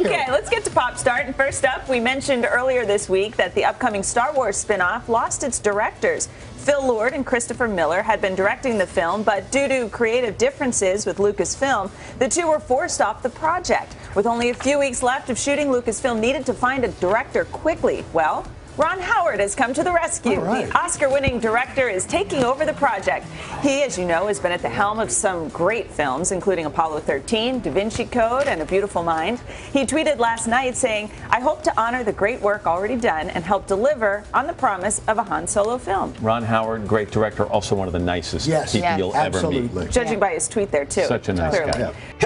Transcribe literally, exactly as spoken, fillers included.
Okay, let's get to Pop Start. And first up, we mentioned earlier this week that the upcoming Star Wars spinoff lost its directors. Phil Lord and Christopher Miller had been directing the film, but due to creative differences with Lucasfilm, the two were forced off the project. With only a few weeks left of shooting, Lucasfilm needed to find a director quickly. Well, Ron Howard has come to the rescue. Right. The Oscar-winning director is taking over the project. He, as you know, has been at the helm of some great films, including Apollo thirteen, Da Vinci Code, and A Beautiful Mind. He tweeted last night saying, "I hope to honor the great work already done and help deliver on the promise of a Han Solo film." Ron Howard, great director, also one of the nicest yes. people yes. you'll Absolutely. ever meet. Judging yeah. by his tweet there, too. Such a nice Clearly. guy. Yeah.